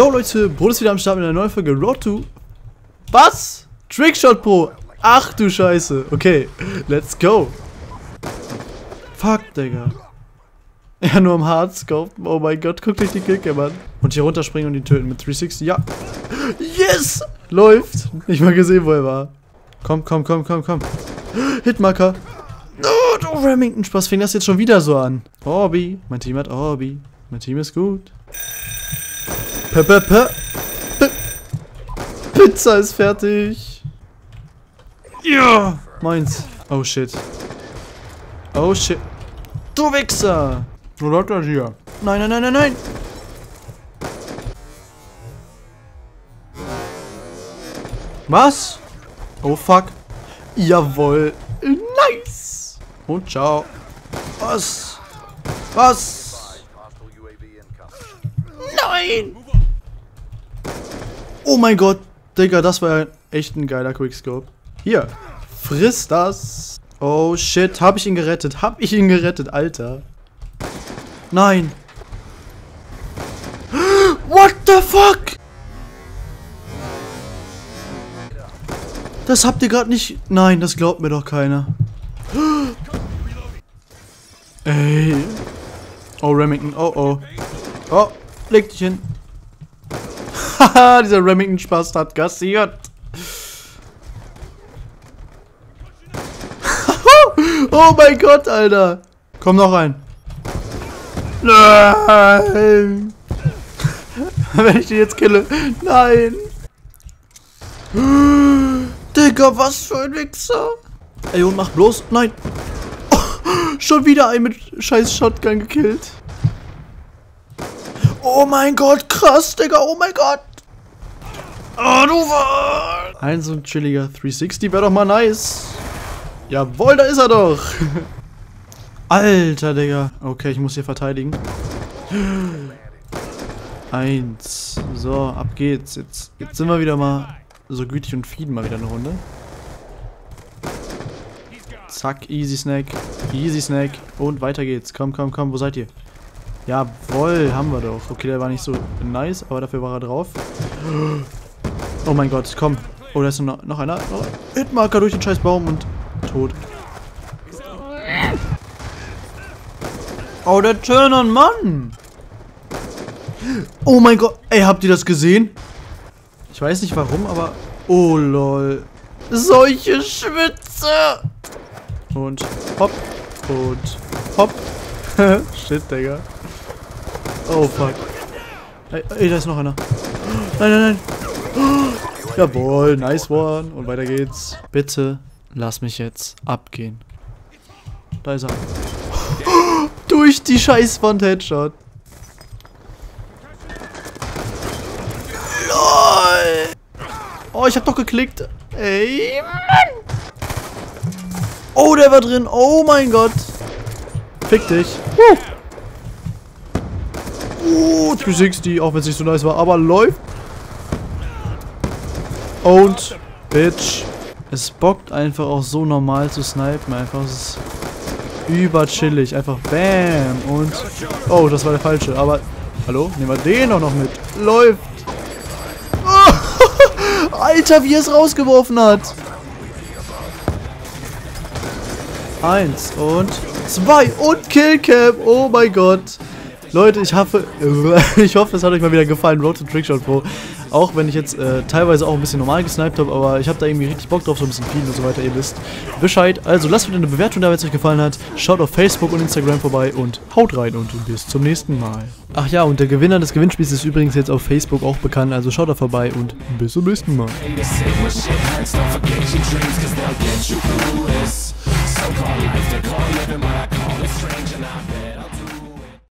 Yo Leute, Brot ist wieder am Start mit einer neuen Folge Road to... Was? Trickshot Pro! Ach du Scheiße! Okay, let's go! Fuck, Digga! Ja, nur am Hardscope. Oh mein Gott, guckt euch die Kicke, Mann! Und hier runterspringen und ihn töten mit 360, ja! Yes! Läuft! Nicht mal gesehen, wo er war. Komm, komm, komm, komm, komm! Hitmarker! Oh, Remington, Spaß, fing das jetzt schon wieder so an? Orbi, mein Team hat Orbi. Mein Team ist gut. Pizza ist fertig. Ja, meins. Oh shit. Oh shit. Du Wichser. Du läuft das hier. Nein, nein, nein, nein, nein. Was? Oh fuck. Jawohl. Nice. Und ciao. Was? Was? Nein. Oh mein Gott, Digga, das war echt ein geiler Quickscope. Hier, friss das. Oh shit, hab ich ihn gerettet. Hab ich ihn gerettet, Alter. Nein. What the fuck? Das habt ihr gerade nicht... Nein, das glaubt mir doch keiner. Ey. Oh, Remington, oh oh. Oh, leg dich hin. Haha, dieser Remington-Spaß hat kassiert. Oh mein Gott, Alter. Komm noch rein. Nein. Wenn ich die jetzt kille. Nein. Digga, was für ein Wichser. Ey, und mach bloß. Nein. Oh, schon wieder einen mit scheiß Shotgun gekillt. Oh mein Gott, krass, Digga, oh mein Gott. Oh, du warst. Ein so ein chilliger 360 wäre doch mal nice. Jawohl, da ist er doch. Alter, Digga. Okay, ich muss hier verteidigen. 1. So, ab geht's. Jetzt sind wir wieder mal so gütig und fieden mal wieder eine Runde. Zack, easy snack. Easy snack. Und weiter geht's. Komm, komm, komm, wo seid ihr? Jawohl, haben wir doch. Okay, der war nicht so nice, aber dafür war er drauf. Oh mein Gott, komm. Oh, da ist noch einer. Oh, Hitmarker durch den scheiß Baum und tot. Oh, der Turn-on, Mann. Oh mein Gott. Ey, habt ihr das gesehen? Ich weiß nicht warum, aber... Oh, lol. Solche Schwitze. Und hopp. Und hopp. Shit, Digga. Oh fuck. Ey, ey, da ist noch einer. Nein, nein, nein. Oh, jawohl, nice one. Und weiter geht's. Bitte lass mich jetzt abgehen. Da ist er. Oh, durch die Scheißwand Headshot. LOL. Oh, ich hab doch geklickt. Ey, Mann. Oh, der war drin. Oh mein Gott. Fick dich. Oh, 360, auch wenn es nicht so nice war, aber läuft. Und, bitch. Es bockt einfach auch so normal zu snipen. Einfach, es ist überchillig. Einfach bam. Und, oh, das war der falsche. Aber, hallo? Nehmen wir den auch noch mit. Läuft. Oh, Alter, wie er es rausgeworfen hat. 1 und 2 und Killcam. Oh mein Gott. Leute, ich hoffe, es hat euch mal wieder gefallen, Road to Trickshot Pro. Auch wenn ich jetzt teilweise auch ein bisschen normal gesniped habe, aber ich habe da irgendwie richtig Bock drauf, so ein bisschen viel und so weiter, ihr wisst Bescheid. Also lasst wieder eine Bewertung da, wenn es euch gefallen hat. Schaut auf Facebook und Instagram vorbei und haut rein und bis zum nächsten Mal. Ach ja, und der Gewinner des Gewinnspiels ist übrigens jetzt auf Facebook auch bekannt, also schaut da vorbei und bis zum nächsten Mal.